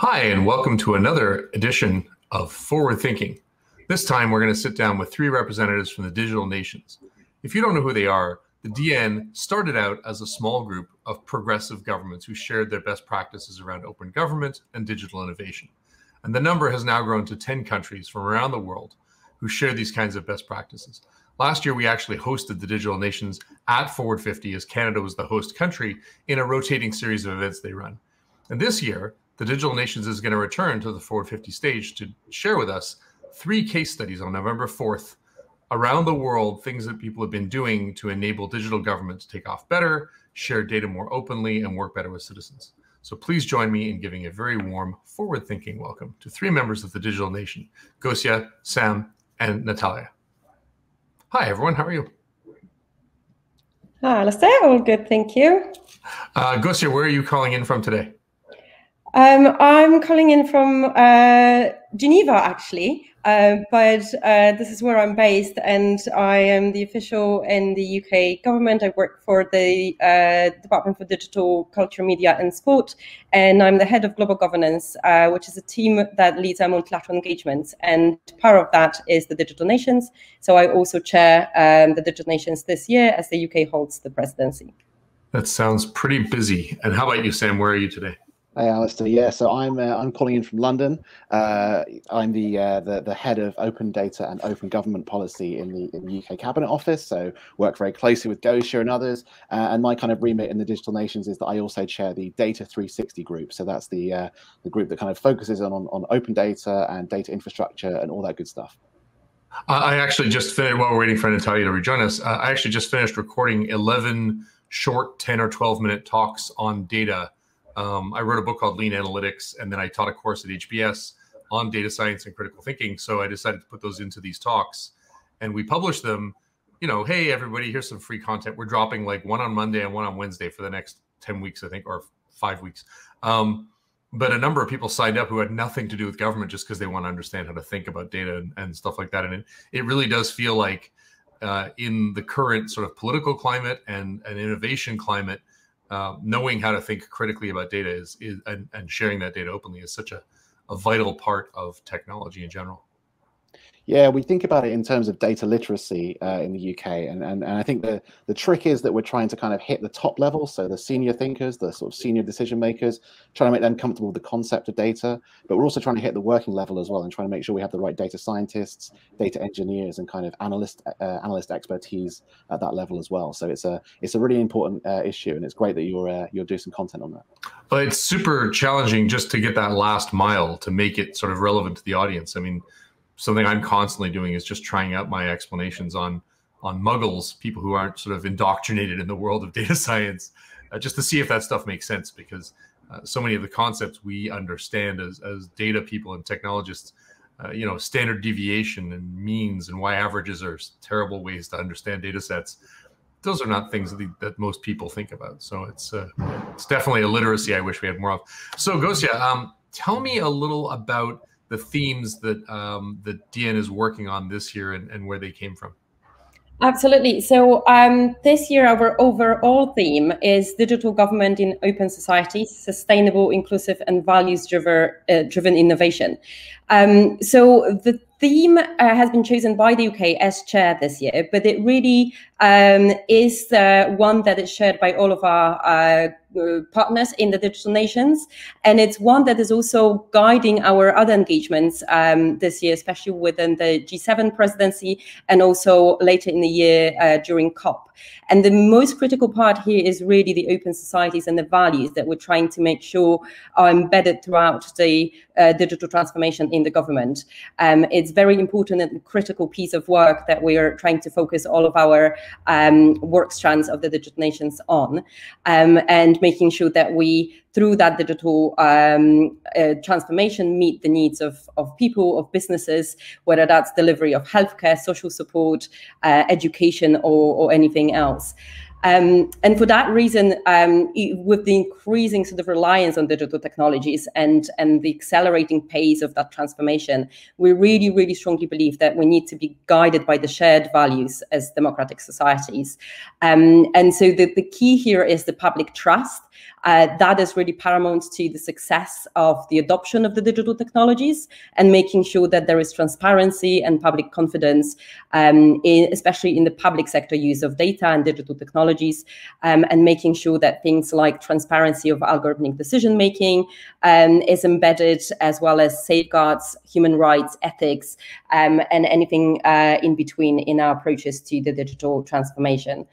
Hi, and welcome to another edition of Forward Thinking. This time, we're going to sit down with three representatives from the Digital Nations. If you don't know who they are, the DN started out as a small group of progressive governments who shared their best practices around open government and digital innovation. And the number has now grown to 10 countries from around the world who share these kinds of best practices. Last year, we actually hosted the Digital Nations at Forward 50 as Canada was the host country in a rotating series of events they run. And this year, the Digital Nations is going to return to the Forward 50 stage to share with us three case studies on November 4th around the world, things that people have been doing to enable digital government to take off better, share data more openly, and work better with citizens. So please join me in giving a very warm, forward-thinking welcome to three members of the Digital Nation, Gosia, Sam, and Natalia. Hi, everyone. How are you? Hi, Alistair. All good, thank you. Gosia, where are you calling in from today? I'm calling in from Geneva, actually, but this is where I'm based, and I am the official in the UK government. I work for the Department for Digital Culture, Media and Sport, and I'm the head of global governance, which is a team that leads our multilateral engagements, and part of that is the Digital Nations. So I also chair the Digital Nations this year as the UK holds the presidency. That sounds pretty busy. And how about you, Sam? Where are you today? Hey, Alistair. Yeah, so I'm calling in from London. I'm the head of open data and open government policy in the UK Cabinet Office. So work very closely with Gosia and others. And my kind of remit in the Digital Nations is that I also chair the Data 360 group. So that's the group that kind of focuses on open data and data infrastructure and all that good stuff. I actually just finished, while we're waiting for Natalia to rejoin us, I actually just finished recording 11 short 10 or 12 minute talks on data. I wrote a book called Lean Analytics, and then I taught a course at HBS on data science and critical thinking. So I decided to put those into these talks, and we published them. You know, hey, everybody, here's some free content. We're dropping like one on Monday and one on Wednesday for the next 10 weeks, I think, or 5 weeks. But a number of people signed up who had nothing to do with government just because they want to understand how to think about data and stuff like that. And it really does feel like in the current sort of political climate and an innovation climate, knowing how to think critically about data and sharing that data openly is such a vital part of technology in general. Yeah, we think about it in terms of data literacy in the UK, and I think the trick is that we're trying to kind of hit the top level, so the senior thinkers, the sort of senior decision makers, trying to make them comfortable with the concept of data, but we're also trying to hit the working level as well and trying to make sure we have the right data scientists, data engineers, and kind of analyst expertise at that level as well. So it's a really important issue, and it's great that you're doing some content on that. But it's super challenging just to get that last mile to make it sort of relevant to the audience. I mean, something I'm constantly doing is just trying out my explanations on muggles, people who aren't sort of indoctrinated in the world of data science, just to see if that stuff makes sense, because so many of the concepts we understand as data people and technologists, you know, standard deviation and means and why averages are terrible ways to understand data sets. Those are not things that most people think about. So it's definitely a literacy I wish we had more of. So Gosia, tell me a little about the themes that the DN is working on this year and where they came from. Absolutely. So this year, our overall theme is digital government in open societies, sustainable, inclusive, and values-driven innovation. So the theme has been chosen by the UK as chair this year, but it really is one that is shared by all of our partners in the Digital Nations, and it's one that is also guiding our other engagements this year, especially within the G7 presidency and also later in the year during COP. And the most critical part here is really the open societies and the values that we're trying to make sure are embedded throughout the digital transformation in the government. It's very important and critical piece of work that we are trying to focus all of our work strands of the Digital Nations on, and making sure that we, through that digital transformation, meet the needs of people, of businesses, whether that's delivery of healthcare, social support, education, or anything else. And for that reason, with the increasing sort of reliance on digital technologies and the accelerating pace of that transformation, we really, really strongly believe that we need to be guided by the shared values as democratic societies. And so the key here is the public trust. That is really paramount to the success of the adoption of the digital technologies and making sure that there is transparency and public confidence, especially in the public sector use of data and digital technologies, and making sure that things like transparency of algorithmic decision-making is embedded, as well as safeguards, human rights, ethics, and anything in between in our approaches to the digital transformation.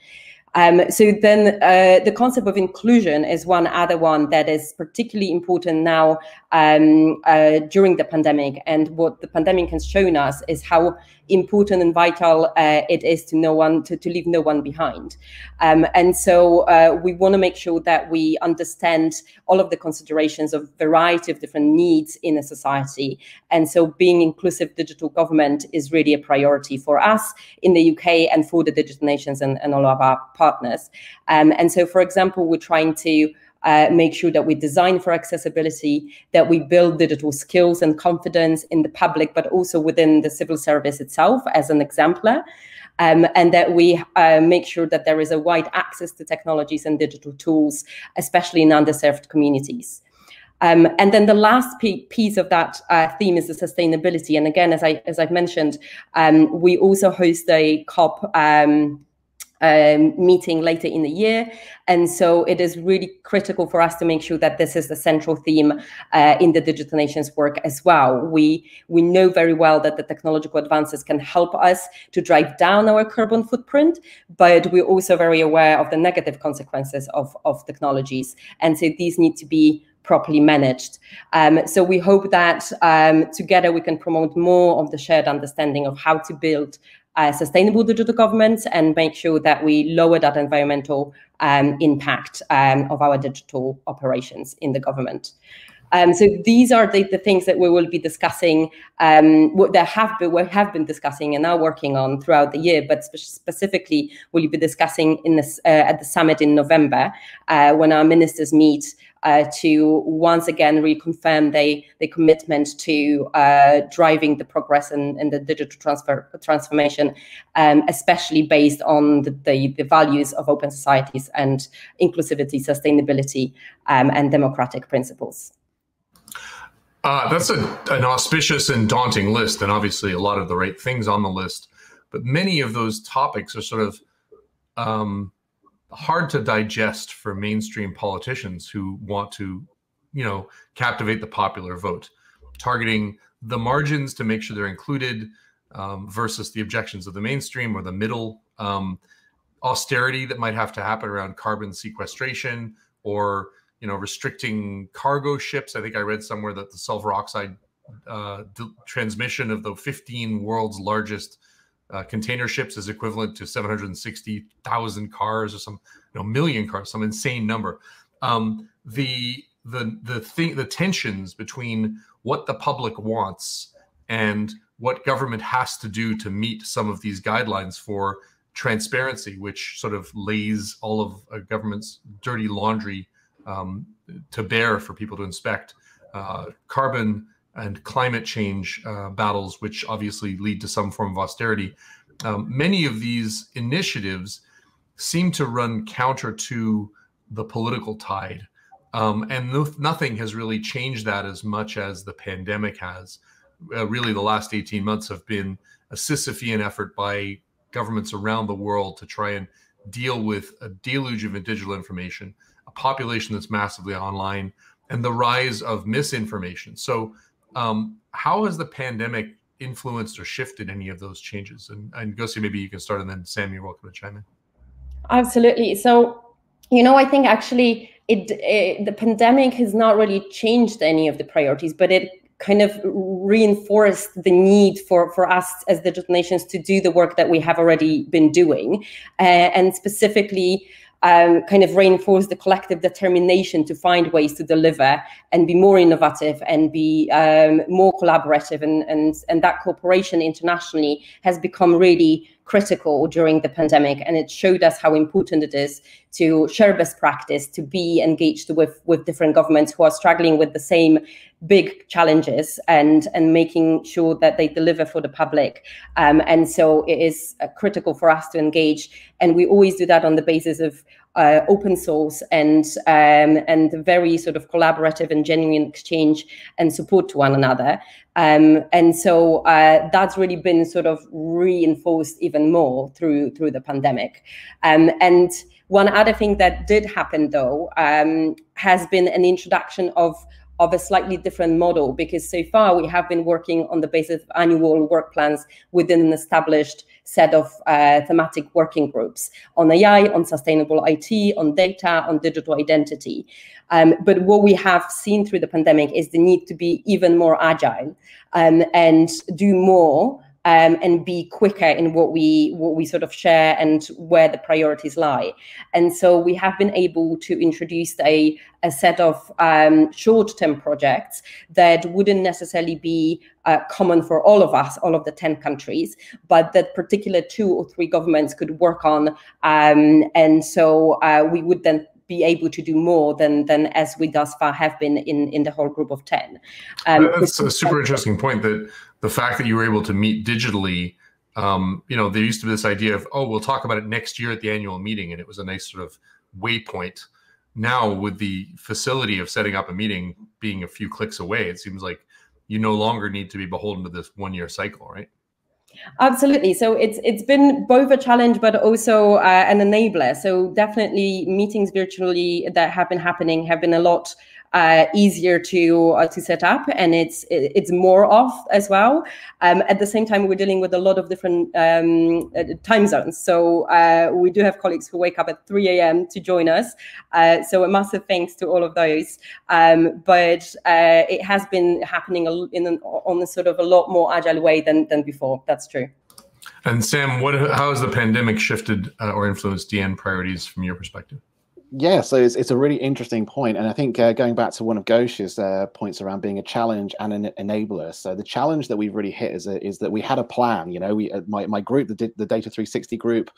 So then the concept of inclusion is one other one that is particularly important now during the pandemic. And what the pandemic has shown us is how important and vital it is to leave no one behind. And so we want to make sure that we understand all of the considerations of variety of different needs in a society. And so being inclusive digital government is really a priority for us in the UK and for the Digital Nations and all of our partners. And so, for example, we're trying to make sure that we design for accessibility, that we build digital skills and confidence in the public, but also within the civil service itself as an exemplar, and that we make sure that there is a wide access to technologies and digital tools, especially in underserved communities. And then the last piece of that theme is the sustainability. And again, as I've mentioned, we also host a COP meeting later in the year. And so it is really critical for us to make sure that this is the central theme in the Digital Nations work as well. We know very well that the technological advances can help us to drive down our carbon footprint, but we're also very aware of the negative consequences of technologies. And so these need to be properly managed. So we hope that together we can promote more of the shared understanding of how to build sustainable digital governments and make sure that we lower that environmental impact of our digital operations in the government. So these are the things that we will be discussing, what we have been discussing and now working on throughout the year, but specifically we'll be discussing in this, at the summit in November when our ministers meet to once again reconfirm the commitment to driving the progress and the digital transformation, especially based on the values of open societies and inclusivity, sustainability, and democratic principles. That's an auspicious and daunting list, and obviously a lot of the right things on the list, but many of those topics are sort of hard to digest for mainstream politicians who want to, you know, captivate the popular vote, targeting the margins to make sure they're included versus the objections of the mainstream or the middle, austerity that might have to happen around carbon sequestration or, you know, restricting cargo ships. I think I read somewhere that the sulfur oxide transmission of the 15 world's largest container ships is equivalent to 760,000 cars or some, you know, million cars, some insane number. The tensions between what the public wants and what government has to do to meet some of these guidelines for transparency, which sort of lays all of a government's dirty laundry to bear for people to inspect, carbon and climate change battles, which obviously lead to some form of austerity. Many of these initiatives seem to run counter to the political tide. And nothing has really changed that as much as the pandemic has. Really, the last 18 months have been a Sisyphean effort by governments around the world to try and deal with a deluge of digital information, a population that's massively online, and the rise of misinformation. So how has the pandemic influenced or shifted any of those changes? And Gosia, maybe you can start, and then Sam, you're welcome to chime in. Absolutely. So, you know, I think actually the pandemic has not really changed any of the priorities, but it kind of reinforced the need for us as Digital Nations to do the work that we have already been doing, and specifically kind of reinforce the collective determination to find ways to deliver and be more innovative and be more collaborative, and that cooperation internationally has become really critical during the pandemic, and it showed us how important it is to share best practice, to be engaged with different governments who are struggling with the same big challenges, and making sure that they deliver for the public. And so it is critical for us to engage. And we always do that on the basis of open source and very sort of collaborative and genuine exchange and support to one another. And so that's really been sort of reinforced even more through the pandemic. And one other thing that did happen, though, has been an introduction of a slightly different model, because so far we have been working on the basis of annual work plans within an established set of thematic working groups on AI, on sustainable IT, on data, on digital identity. But what we have seen through the pandemic is the need to be even more agile and do more and be quicker in what we sort of share and where the priorities lie. And so we have been able to introduce a set of short-term projects that wouldn't necessarily be common for all of us, all of the 10 countries, but that particular 2 or 3 governments could work on. And so we would then be able to do more than as we thus far have been in the whole group of 10. That's a super interesting point, that the fact that you were able to meet digitally, you know, there used to be this idea of, oh, we'll talk about it next year at the annual meeting, and it was a nice sort of waypoint. Now, with the facility of setting up a meeting being a few clicks away, it seems like you no longer need to be beholden to this one-year cycle, right? Absolutely. So it's been both a challenge, but also an enabler. So definitely meetings virtually that have been happening have been a lot easier to set up, and it's more off as well. At the same time, we're dealing with a lot of different time zones. So we do have colleagues who wake up at 3 a.m. to join us. So a massive thanks to all of those. But it has been happening on a sort of a lot more agile way than before. That's true. And Sam, how has the pandemic shifted or influenced DN priorities from your perspective? Yeah, so it's a really interesting point. And I think going back to one of Ghosh's points around being a challenge and an enabler. So the challenge that we've really hit is that we had a plan. You know, my group, the Data 360 group,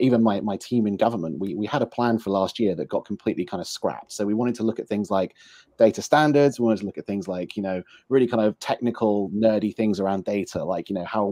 even my team in government, we had a plan for last year that got completely kind of scrapped. So we wanted to look at things like data standards. We wanted to look at things like, you know, really kind of technical, nerdy things around data, like, you know, how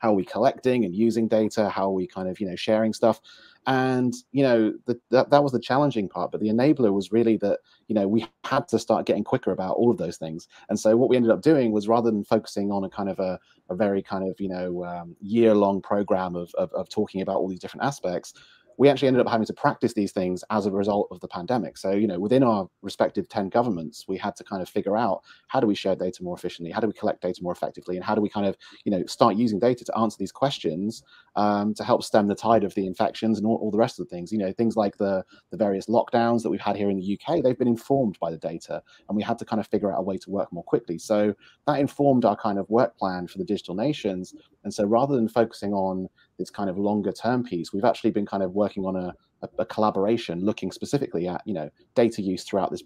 are we collecting and using data? How are we kind of, you know, sharing stuff? And, you know, that was the challenging part, but the enabler was really that, you know, we had to start getting quicker about all of those things. And so what we ended up doing was, rather than focusing on a kind of a very kind of, you know, year-long program of talking about all these different aspects, we actually ended up having to practice these things as a result of the pandemic. So, you know, within our respective 10 governments, we had to kind of figure out, how do we share data more efficiently? How do we collect data more effectively? And how do we kind of, you know, start using data to answer these questions to help stem the tide of the infections and all the rest of the things? You know, things like the various lockdowns that we've had here in the UK, they've been informed by the data, and we had to kind of figure out a way to work more quickly. So that informed our kind of work plan for the Digital Nations. And so rather than focusing on this kind of longer term piece, we've actually been kind of working on a collaboration, looking specifically at, you know, data use throughout this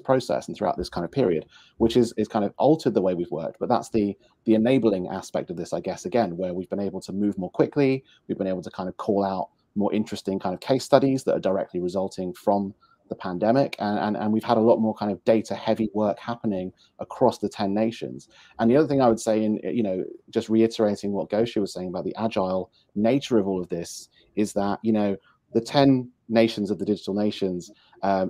process and throughout this kind of period, which is kind of altered the way we've worked. But that's the enabling aspect of this, I guess, again, where we've been able to move more quickly. We've been able to kind of call out more interesting kind of case studies that are directly resulting from the pandemic, and we've had a lot more kind of data heavy work happening across the 10 nations. And the other thing I would say, in, you know, just reiterating what Gosha was saying about the agile nature of all of this, is that, you know, the 10 nations of the Digital Nations,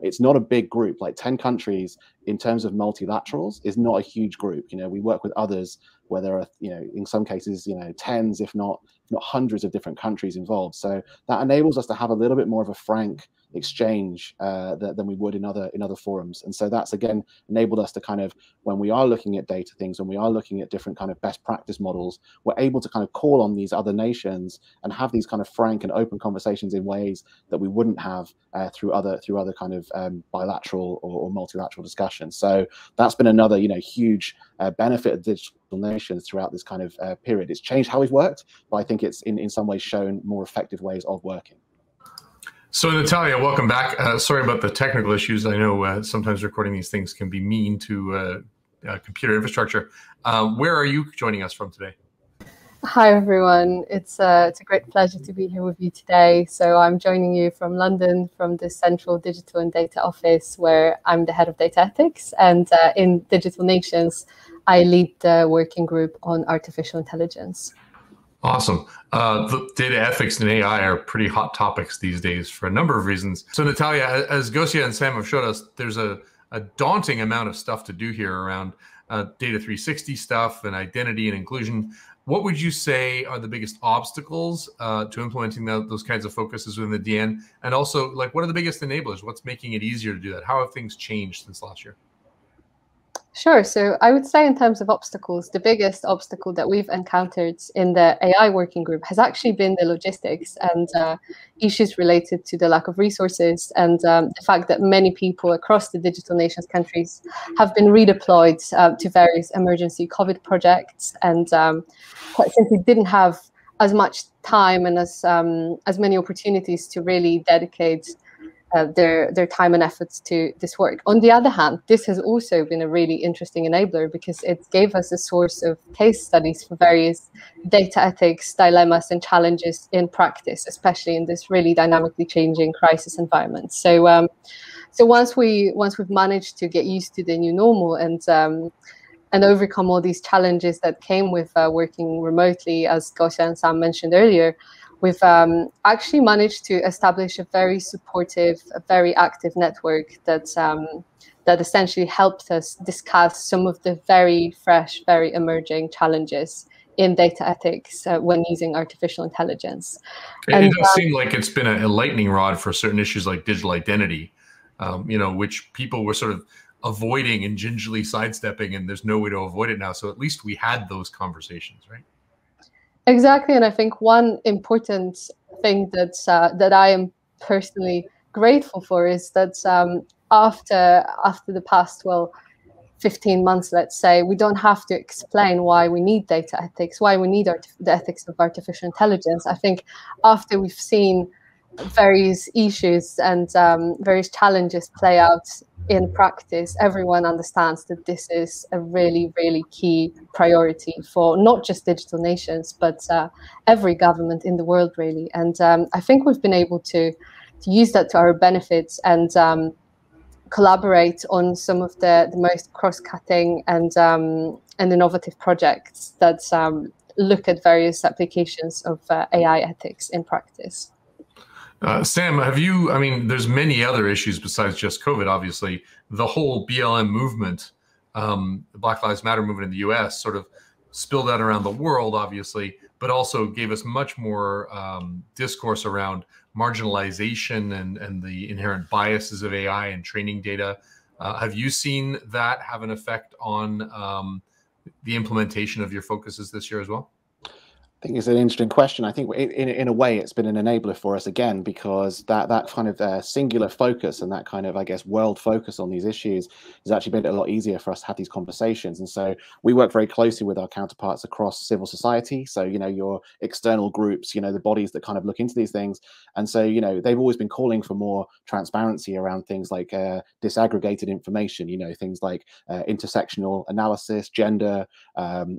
it's not a big group. Like 10 countries in terms of multilaterals is not a huge group. You know, we work with others where there are, you know, in some cases, you know, tens, if not hundreds of different countries involved. So that enables us to have a little bit more of a frank exchange than we would in other forums. And so that's, again, enabled us to kind of, when we are looking at data things, when we are looking at different kind of best practice models, we're able to kind of call on these other nations and have these kind of frank and open conversations in ways that we wouldn't have through other kind of bilateral or multilateral discussions. So that's been another, you know, huge benefit of Digital Nations throughout this kind of period. It's changed how we've worked, but I think it's in some ways shown more effective ways of working. So Natalia, welcome back. Sorry about the technical issues. I know sometimes recording these things can be mean to computer infrastructure. Where are you joining us from today? Hi everyone, it's a great pleasure to be here with you today. So I'm joining you from London, from the Central Digital and Data Office, where I'm the head of data ethics, and in Digital Nations, I lead the working group on artificial intelligence. Awesome. Data ethics and AI are pretty hot topics these days for a number of reasons. So Natalia, as Gosia and Sam have showed us, there's a daunting amount of stuff to do here around Data 360 stuff and identity and inclusion. What would you say are the biggest obstacles to implementing those kinds of focuses within the DN? And also, like, what are the biggest enablers? What's making it easier to do that? How have things changed since last year? Sure. So I would say in terms of obstacles, the biggest obstacle that we've encountered in the AI working group has actually been the logistics and issues related to the lack of resources and the fact that many people across the Digital Nations countries have been redeployed to various emergency COVID projects and quite simply didn't have as much time and as many opportunities to really dedicate their time and efforts to this work. On the other hand, this has also been a really interesting enabler because it gave us a source of case studies for various data ethics dilemmas and challenges in practice, especially in this really dynamically changing crisis environment. So, once we've managed to get used to the new normal and overcome all these challenges that came with working remotely, as Gosia and Sam mentioned earlier, we've actually managed to establish a very supportive, a very active network that essentially helped us discuss some of the very fresh, very emerging challenges in data ethics when using artificial intelligence. And it does seem like it's been a lightning rod for certain issues like digital identity, you know, which people were sort of avoiding and gingerly sidestepping, and there's no way to avoid it now. So at least we had those conversations, right? Exactly, and I think one important thing that I am personally grateful for is that after the past, well, 15 months, let's say, we don't have to explain why we need data ethics, why we need the ethics of artificial intelligence. I think after we've seen various issues and various challenges play out in practice, everyone understands that this is a really, really key priority for not just Digital Nations, but every government in the world, really. And I think we've been able to use that to our benefit and collaborate on some of the most cross-cutting and innovative projects that look at various applications of AI ethics in practice. Sam, I mean, there's many other issues besides just COVID, obviously. The whole BLM movement, the Black Lives Matter movement in the US, sort of spilled out around the world, obviously, but also gave us much more discourse around marginalization and the inherent biases of AI and training data. Have you seen that have an effect on the implementation of your focuses this year as well? I think it's an interesting question. I think in a way it's been an enabler for us again, because that kind of singular focus and that kind of, I guess, world focus on these issues has actually made it a lot easier for us to have these conversations. And so we work very closely with our counterparts across civil society. So, you know, your external groups, you know, the bodies that kind of look into these things. And so, you know, they've always been calling for more transparency around things like disaggregated information, you know, things like intersectional analysis, gender,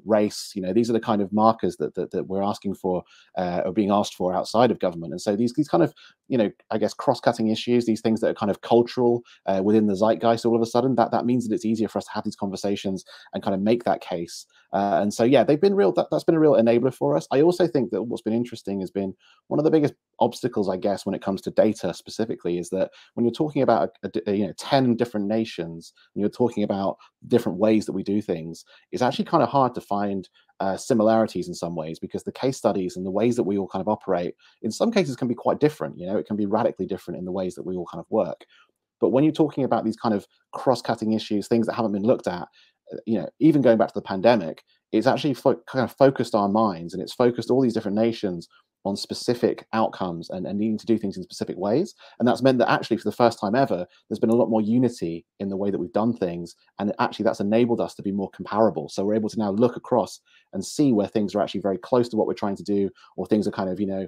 race, you know, these are the kind of markers that we're asking for or being asked for outside of government. And so these kind of, you know, I guess, cross-cutting issues, these things that are kind of cultural within the zeitgeist, all of a sudden that means that it's easier for us to have these conversations and kind of make that case. And so, yeah, that's been a real enabler for us. I also think that what's been interesting has been one of the biggest obstacles, I guess, when it comes to data specifically, is that when you're talking about, 10 different nations, and you're talking about different ways that we do things, it's actually kind of hard to find similarities in some ways, because the case studies and the ways that we all kind of operate in some cases can be quite different. You know, it can be radically different in the ways that we all kind of work. But when you're talking about these kind of cross-cutting issues, things that haven't been looked at, you know, even going back to the pandemic, it's actually kind of focused our minds, and it's focused all these different nations on specific outcomes and needing to do things in specific ways. And that's meant that actually for the first time ever, there's been a lot more unity in the way that we've done things. And actually that's enabled us to be more comparable. So we're able to now look across and see where things are actually very close to what we're trying to do, or things are kind of, you know,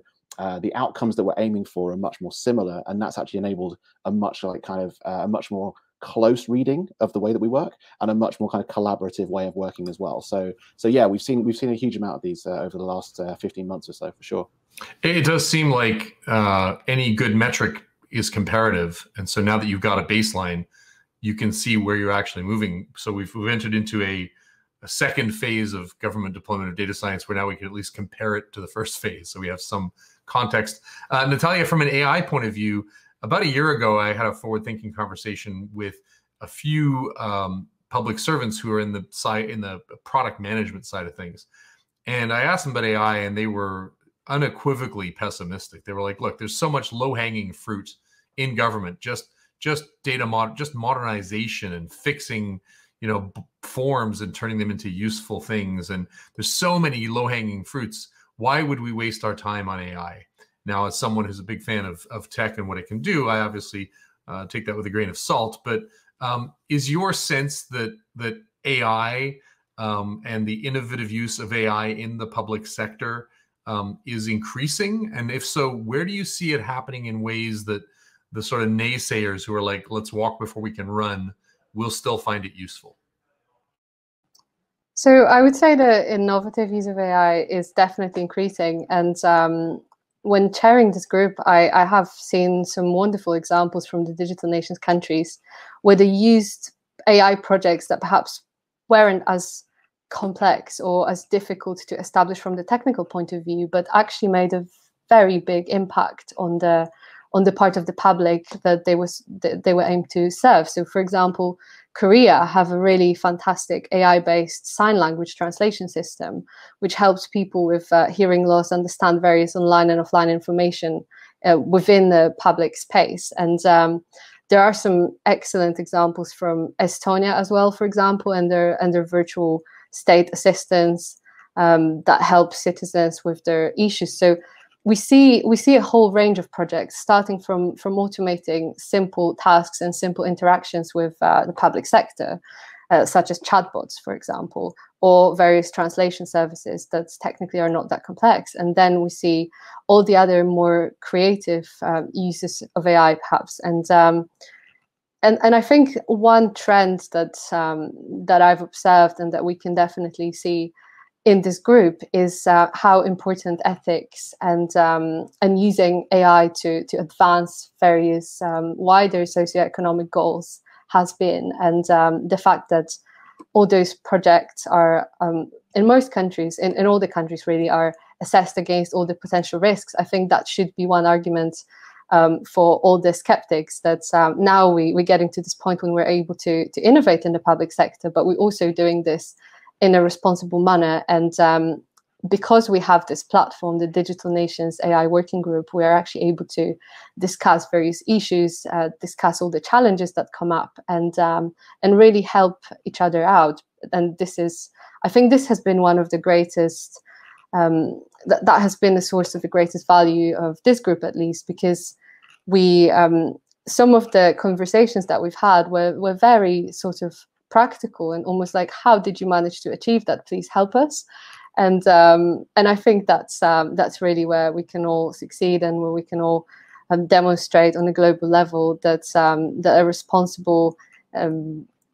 the outcomes that we're aiming for are much more similar. And that's actually enabled a much more close reading of the way that we work and a much more kind of collaborative way of working as well. So yeah, we've seen a huge amount of these over the last 15 months or so, for sure. It does seem like any good metric is comparative, and so now that you've got a baseline, you can see where you're actually moving. So we've entered into a second phase of government deployment of data science, where now we can at least compare it to the first phase, so we have some context. Natalia, from an AI point of view, about a year ago, I had a forward-thinking conversation with a few public servants who are in the product management side of things, and I asked them about AI, and they were unequivocally pessimistic. They were like, "Look, there's so much low-hanging fruit in government, just modernization and fixing, you know, forms and turning them into useful things. And there's so many low-hanging fruits. Why would we waste our time on AI?" Now, as someone who's a big fan of tech and what it can do, I obviously take that with a grain of salt. But is your sense that AI and the innovative use of AI in the public sector is increasing? And if so, where do you see it happening in ways that the sort of naysayers who are like, let's walk before we can run, will still find it useful? So I would say the innovative use of AI is definitely increasing. And when chairing this group, I have seen some wonderful examples from the Digital Nations countries where they used AI projects that perhaps weren't as complex or as difficult to establish from the technical point of view, but actually made a very big impact on the part of the public that they were aimed to serve. So, for example, Korea have a really fantastic AI-based sign language translation system, which helps people with hearing loss understand various online and offline information within the public space. And there are some excellent examples from Estonia as well, for example, and their virtual state assistance that helps citizens with their issues. So we see a whole range of projects, starting from automating simple tasks and simple interactions with the public sector, such as chatbots, for example, or various translation services that technically are not that complex. And then we see all the other more creative uses of AI, perhaps. And I think one trend that I've observed and that we can definitely see in this group is how important ethics and using AI to advance various wider socioeconomic goals has been, and the fact that all those projects are in most countries, in all the countries really, are assessed against all the potential risks. I think that should be one argument for all the skeptics, that now we're getting to this point when we're able to innovate in the public sector, but we're also doing this in a responsible manner. And because we have this platform, the Digital Nations AI Working Group, we are actually able to discuss various issues, discuss all the challenges that come up, and really help each other out. And I think this has been one of the greatest, that has been the source of the greatest value of this group, at least, because some of the conversations that we've had were very sort of practical and almost like, how did you manage to achieve that? Please help us. And I think that's really where we can all succeed, and where we can all demonstrate on a global level that a responsible,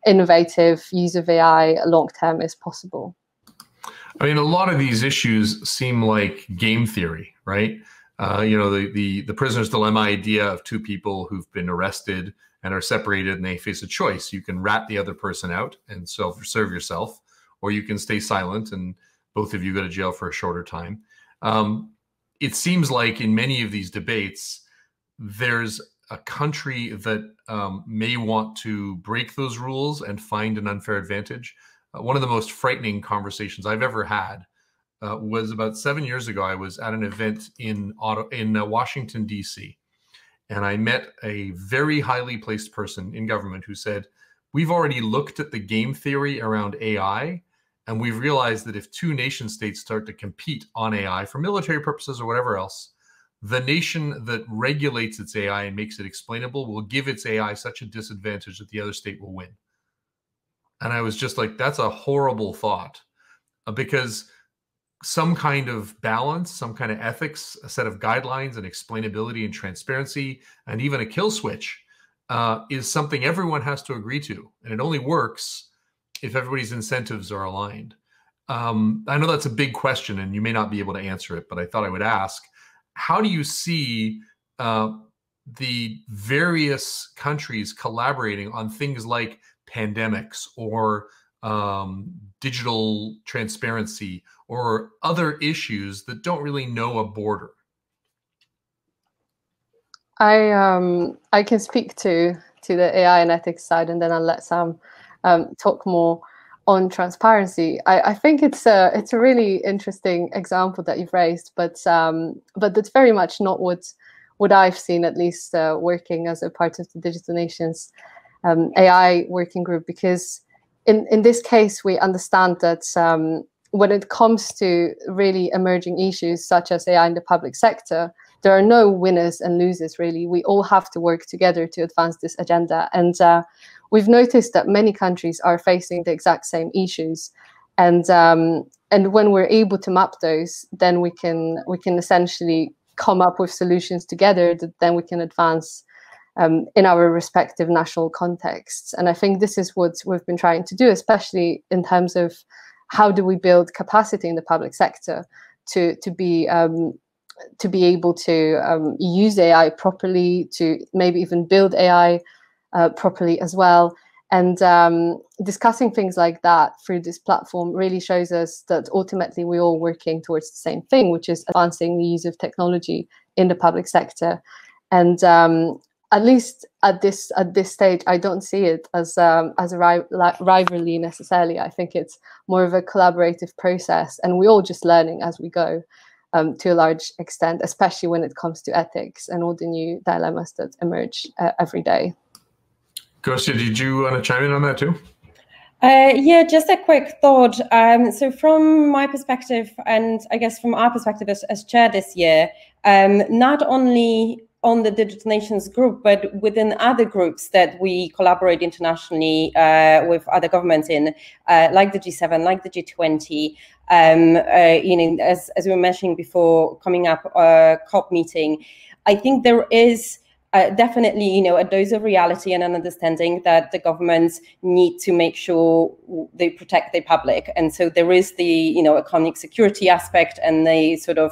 innovative use of AI long term is possible. I mean, a lot of these issues seem like game theory, right? You know, the prisoner's dilemma idea of two people who've been arrested and are separated, and they face a choice. You can rat the other person out and serve yourself, or you can stay silent and both of you go to jail for a shorter time. It seems like in many of these debates, there's a country that may want to break those rules and find an unfair advantage. One of the most frightening conversations I've ever had was about 7 years ago. I was at an event in Washington, D.C., and I met a very highly placed person in government who said, we've already looked at the game theory around AI, and we've realized that if two nation states start to compete on AI for military purposes or whatever else, the nation that regulates its AI and makes it explainable will give its AI such a disadvantage that the other state will win. And I was just like, that's a horrible thought, because some kind of balance, some kind of ethics, a set of guidelines and explainability and transparency, and even a kill switch is something everyone has to agree to. And it only works if everybody's incentives are aligned. I know that's a big question and you may not be able to answer it, but I thought I would ask, how do you see the various countries collaborating on things like pandemics or digital transparency or other issues that don't really know a border? I can speak to the AI and ethics side, and then I'll let Sam talk more on transparency. I think it's a really interesting example that you've raised, but that's very much not what I've seen, at least working as a part of the Digital Nations AI working group, because in this case, we understand that when it comes to really emerging issues such as AI in the public sector, there are no winners and losers, really. We all have to work together to advance this agenda. And we've noticed that many countries are facing the exact same issues. And when we're able to map those, then we can essentially come up with solutions together that then we can advance in our respective national contexts. And I think this is what we've been trying to do, especially in terms of how do we build capacity in the public sector to be able to use AI properly, to maybe even build AI properly as well. And discussing things like that through this platform really shows us that ultimately we're all working towards the same thing, which is advancing the use of technology in the public sector. And at least at this stage, I don't see it as a rivalry necessarily. I think it's more of a collaborative process, and we're all just learning as we go. To a large extent, especially when it comes to ethics and all the new dilemmas that emerge every day. Kostya, did you want to chime in on that too? Yeah, just a quick thought. So from my perspective, and I guess from our perspective as chair this year, not only on the Digital Nations group, but within other groups that we collaborate internationally with other governments in, like the G7, like the G20, you know, as we were mentioning before, coming up COP meeting, I think there is definitely, you know, a dose of reality and an understanding that the governments need to make sure they protect their public. And so there is the, you know, economic security aspect and the sort of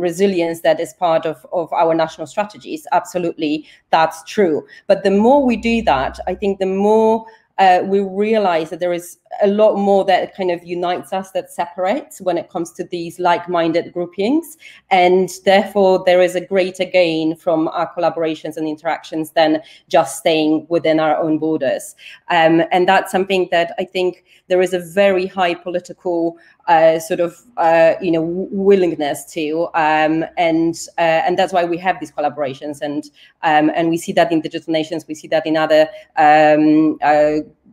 resilience that is part of our national strategies. Absolutely, that's true. But the more we do that, I think the more we realize that there is a lot more that kind of unites us that separates when it comes to these like-minded groupings. And therefore, there is a greater gain from our collaborations and interactions than just staying within our own borders. And that's something that I think there is a very high political sort of, you know, willingness to. And that's why we have these collaborations. And we see that in Digital Nations. We see that in other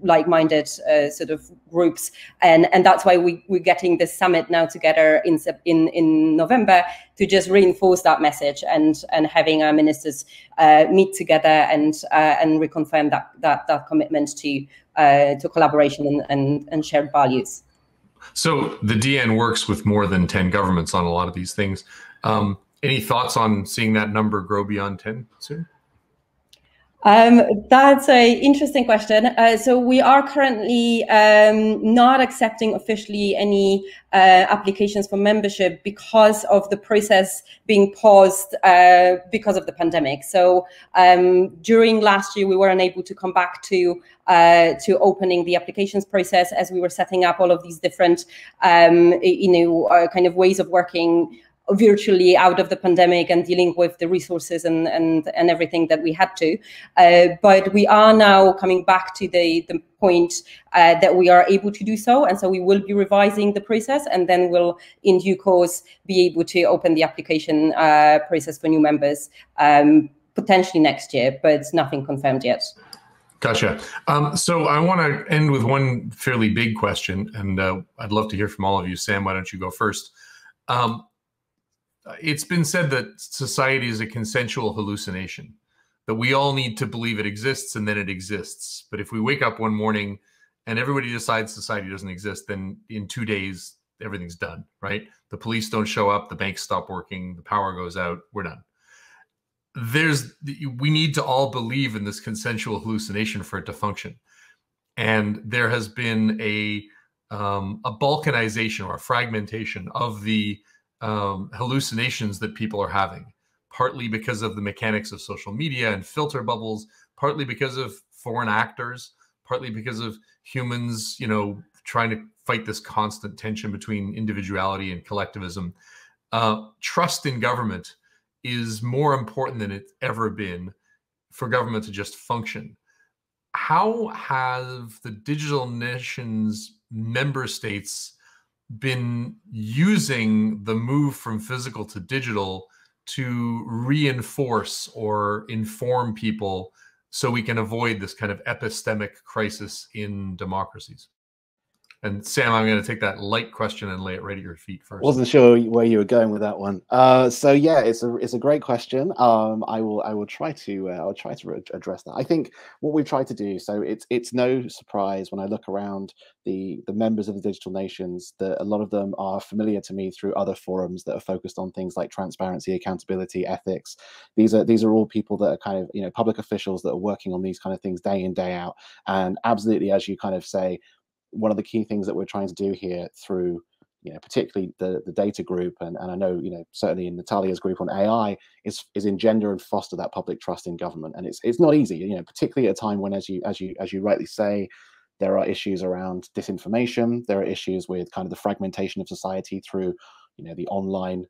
like-minded sort of groups, and that's why we're getting this summit now together in November to just reinforce that message and having our ministers meet together and reconfirm that commitment to collaboration and shared values. So the DN works with more than 10 governments on a lot of these things. Any thoughts on seeing that number grow beyond 10 soon? That's an interesting question. So we are currently not accepting officially any applications for membership because of the process being paused because of the pandemic. So during last year, we weren't able to come back to opening the applications process as we were setting up all of these different, you know, kind of ways of working virtually out of the pandemic and dealing with the resources and everything that we had to. But we are now coming back to the point that we are able to do so. And so we will be revising the process, and then we'll in due course be able to open the application process for new members potentially next year, but it's nothing confirmed yet. Gotcha. So I want to end with one fairly big question, and I'd love to hear from all of you. Sam, why don't you go first? It's been said that society is a consensual hallucination, that we all need to believe it exists and then it exists. But if we wake up one morning and everybody decides society doesn't exist, then in 2 days, everything's done, right? The police don't show up, the banks stop working, the power goes out, we're done. we need to all believe in this consensual hallucination for it to function. And there has been a balkanization or a fragmentation of the hallucinations that people are having, partly because of the mechanics of social media and filter bubbles, partly because of foreign actors, partly because of humans, you know, trying to fight this constant tension between individuality and collectivism. Trust in government is more important than it's ever been for government to just function. How have the Digital Nations member states been using the move from physical to digital to reinforce or inform people so we can avoid this kind of epistemic crisis in democracies? And Sam, I'm going to take that light question and lay it right at your feet first. Wasn't sure where you were going with that one. So yeah, it's a great question. I'll try to address that. I think what we've tried to do. So it's no surprise when I look around the members of the Digital Nations that a lot of them are familiar to me through other forums that are focused on things like transparency, accountability, ethics. These are all people that are kind of, you know, public officials that are working on these kind of things day in, day out. And absolutely, as you kind of say, one of the key things that we're trying to do here through, you know, particularly the data group, and I know, you know, certainly in Natalia's group on AI, is engender and foster that public trust in government. And it's not easy, you know, particularly at a time when, as you rightly say, there are issues around disinformation, there are issues with kind of the fragmentation of society through, you know, the online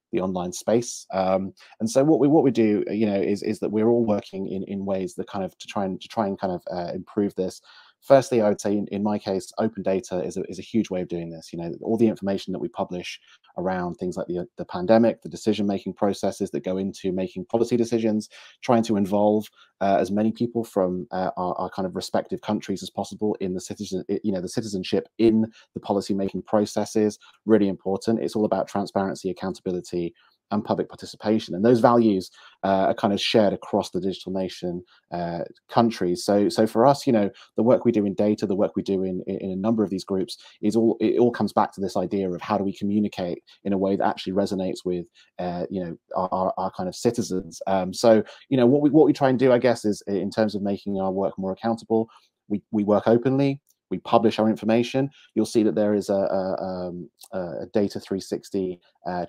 space. And so what we do, you know, is that we're all working in ways that kind of to try and kind of improve this. Firstly, I would say in my case, open data is a huge way of doing this. You know, all the information that we publish around things like the pandemic, the decision-making processes that go into making policy decisions, trying to involve as many people from our kind of respective countries as possible in the citizenship in the policy-making processes, really important. It's all about transparency, accountability, and public participation, and those values are kind of shared across the Digital Nation countries. So for us, you know, the work we do in data, the work we do in a number of these groups it all comes back to this idea of how do we communicate in a way that actually resonates with you know, our kind of citizens. So you know, what we try and do, I guess, is in terms of making our work more accountable, we work openly. We publish our information. You'll see that there is a Data 360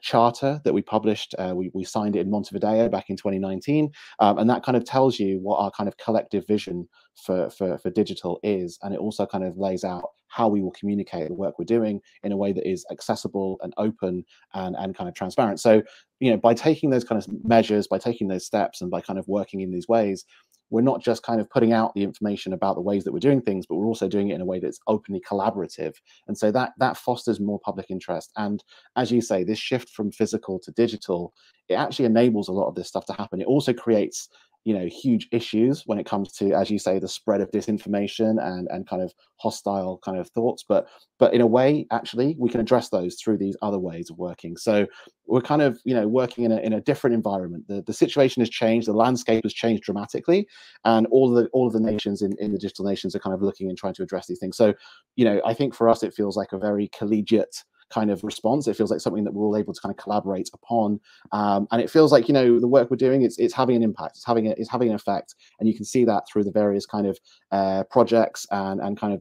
charter that we published. We signed it in Montevideo back in 2019, and that kind of tells you what our kind of collective vision for digital is, and it also kind of lays out how we will communicate the work we're doing in a way that is accessible and open and kind of transparent. So, you know, by taking those kind of measures, by taking those steps, and by kind of working in these ways, we're not just kind of putting out the information about the ways that we're doing things, but we're also doing it in a way that's openly collaborative. And so that fosters more public interest. And as you say, this shift from physical to digital, it actually enables a lot of this stuff to happen. It also creates, you know, huge issues when it comes to, as you say, the spread of disinformation and kind of hostile kind of thoughts. But in a way, actually, we can address those through these other ways of working. So we're kind of, you know, working in a different environment. The situation has changed. The landscape has changed dramatically, and all of the nations in the Digital Nations are kind of looking and trying to address these things. So, you know, I think for us, it feels like a very collegiate kind of response. It feels like something that we're all able to kind of collaborate upon, and it feels like, you know, the work we're doing, it's having an impact, it's having an effect, and you can see that through the various kind of projects and kind of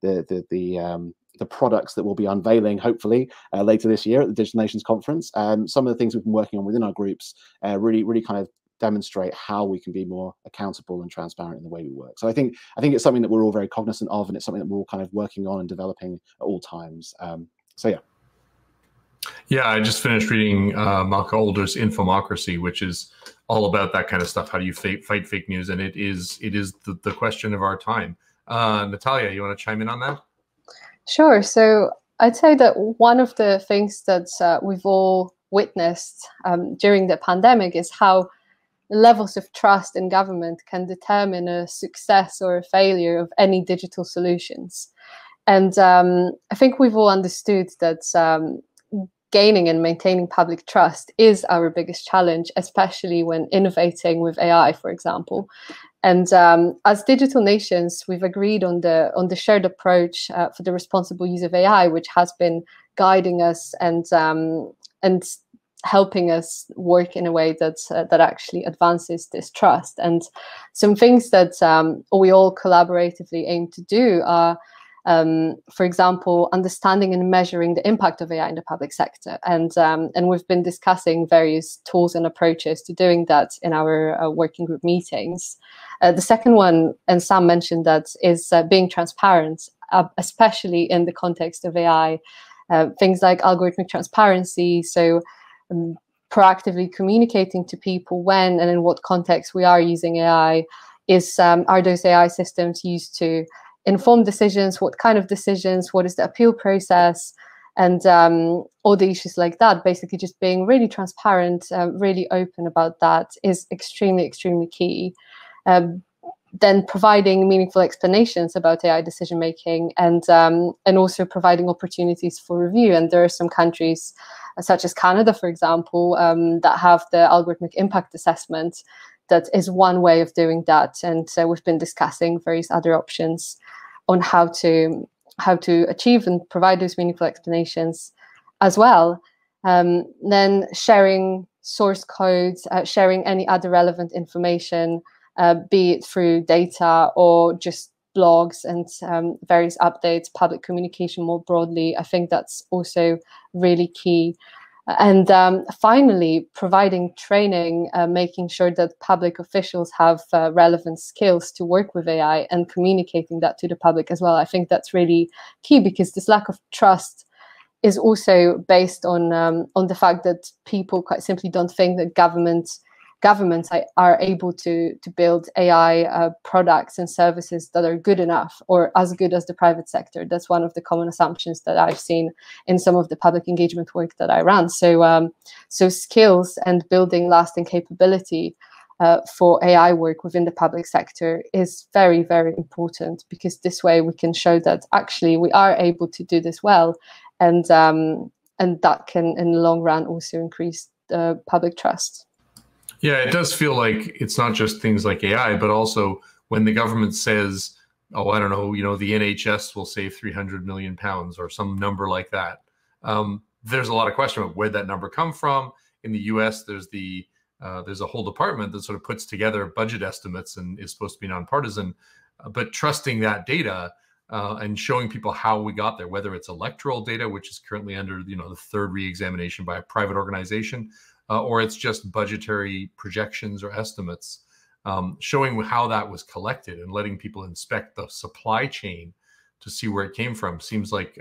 the products that we'll be unveiling hopefully later this year at the Digital Nations conference. Some of the things we've been working on within our groups really kind of demonstrate how we can be more accountable and transparent in the way we work. So I think it's something that we're all very cognizant of, and it's something that we're all kind of working on and developing at all times. So yeah, I just finished reading Malka Older's Infomocracy, which is all about that kind of stuff. How do you fight fake news? And it is the question of our time. Natalia, you want to chime in on that? Sure. So I'd say that one of the things that we've all witnessed during the pandemic is how levels of trust in government can determine a success or a failure of any digital solutions. And I think we've all understood that gaining and maintaining public trust is our biggest challenge, especially when innovating with AI, for example. And as Digital Nations, we've agreed on the shared approach for the responsible use of AI, which has been guiding us and helping us work in a way that that actually advances this trust. And some things that we all collaboratively aim to do are, for example, understanding and measuring the impact of AI in the public sector. And we've been discussing various tools and approaches to doing that in our working group meetings. The second one, and Sam mentioned that, is being transparent, especially in the context of AI. Things like algorithmic transparency, so proactively communicating to people when and in what context we are using AI. Are those AI systems used to inform decisions? What kind of decisions? What is the appeal process? And all the issues like that. Basically just being really transparent, really open about that is extremely, extremely key. Then providing meaningful explanations about AI decision-making, and also providing opportunities for review. And there are some countries, such as Canada, for example, that have the algorithmic impact assessment. That is one way of doing that. And so we've been discussing various other options on how to achieve and provide those meaningful explanations as well. Then sharing source codes, sharing any other relevant information, be it through data or just blogs and various updates, public communication more broadly. I think that's also really key. And finally, providing training, making sure that public officials have relevant skills to work with AI and communicating that to the public as well. I think that's really key, because this lack of trust is also based on the fact that people quite simply don't think that governments are able to build AI products and services that are good enough or as good as the private sector. That's one of the common assumptions that I've seen in some of the public engagement work that I ran. So, so skills and building lasting capability for AI work within the public sector is very, very important, because this way we can show that actually we are able to do this well, and that can in the long run also increase public trust. Yeah, it does feel like it's not just things like AI, but also when the government says, oh, I don't know, you know, the NHS will save £300 million or some number like that. There's a lot of question about where that number come from. In the US, there's a whole department that sort of puts together budget estimates and is supposed to be nonpartisan, but trusting that data and showing people how we got there, whether it's electoral data, which is currently under, you know, the third re-examination by a private organization, or it's just budgetary projections or estimates, showing how that was collected and letting people inspect the supply chain to see where it came from seems like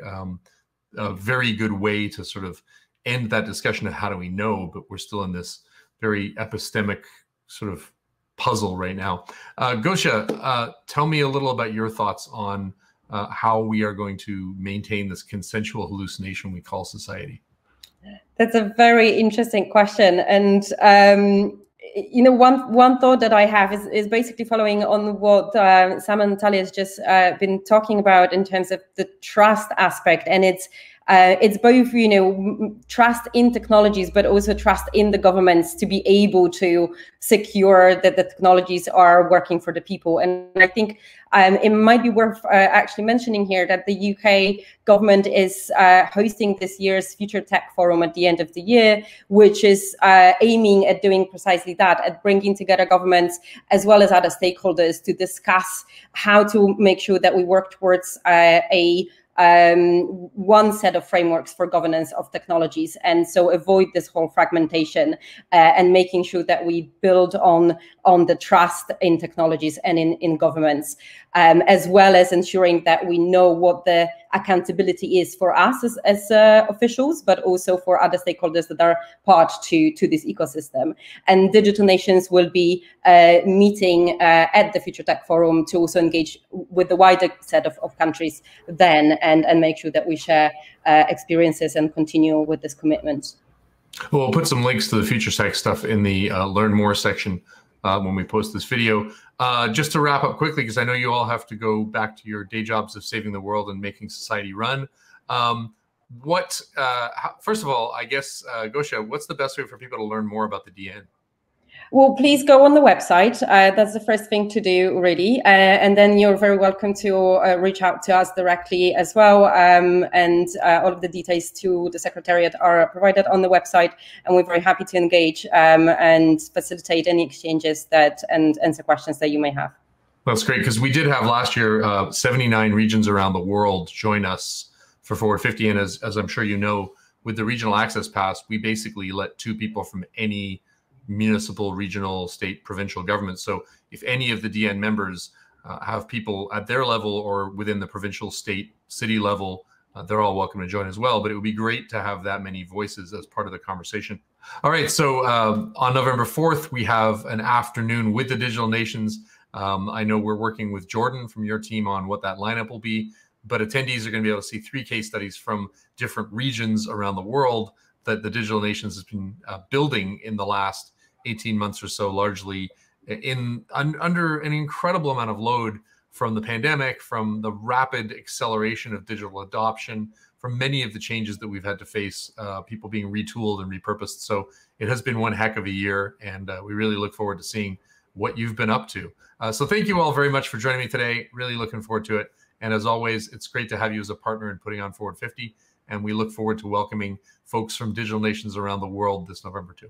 a very good way to sort of end that discussion of how do we know, but we're still in this very epistemic sort of puzzle right now. Gosha, tell me a little about your thoughts on how we are going to maintain this consensual hallucination we call society. That's a very interesting question, and you know, one thought that I have is basically following on what Sam and Talia has just been talking about in terms of the trust aspect, and it's both, you know, trust in technologies, but also trust in the governments to be able to secure that the technologies are working for the people. And I think it might be worth actually mentioning here that the UK government is hosting this year's Future Tech Forum at the end of the year, which is aiming at doing precisely that, at bringing together governments as well as other stakeholders to discuss how to make sure that we work towards one set of frameworks for governance of technologies, and so avoid this whole fragmentation and making sure that we build on the trust in technologies and in governments, as well as ensuring that we know what the accountability is for us as officials, but also for other stakeholders that are part to this ecosystem. And Digital Nations will be meeting at the Future Tech Forum to also engage with the wider set of countries then, and make sure that we share experiences and continue with this commitment. Well, we'll put some links to the Future Tech stuff in the Learn More section when we post this video. Just to wrap up quickly, because I know you all have to go back to your day jobs of saving the world and making society run. First of all, I guess, Gosha, what's the best way for people to learn more about the DN? Well, please go on the website. That's the first thing to do already. And then you're very welcome to reach out to us directly as well. All of the details to the Secretariat are provided on the website, and we're very happy to engage and facilitate any exchanges that and answer questions that you may have. That's great, because we did have last year 79 regions around the world join us for Forward 50. And as I'm sure you know, with the regional access pass, we basically let two people from any municipal, regional, state, provincial government. So if any of the DN members have people at their level or within the provincial, state, city level, they're all welcome to join as well. But it would be great to have that many voices as part of the conversation. All right. So on November 4th, we have an afternoon with the Digital Nations. I know we're working with Jordan from your team on what that lineup will be, but attendees are going to be able to see 3 case studies from different regions around the world that the Digital Nations has been building in the last 18 months or so, largely in under an incredible amount of load from the pandemic, from the rapid acceleration of digital adoption, from many of the changes that we've had to face, people being retooled and repurposed. So it has been one heck of a year, and we really look forward to seeing what you've been up to. So thank you all very much for joining me today. Really looking forward to it. And as always, it's great to have you as a partner in putting on Forward 50. And we look forward to welcoming folks from Digital Nations around the world this November too.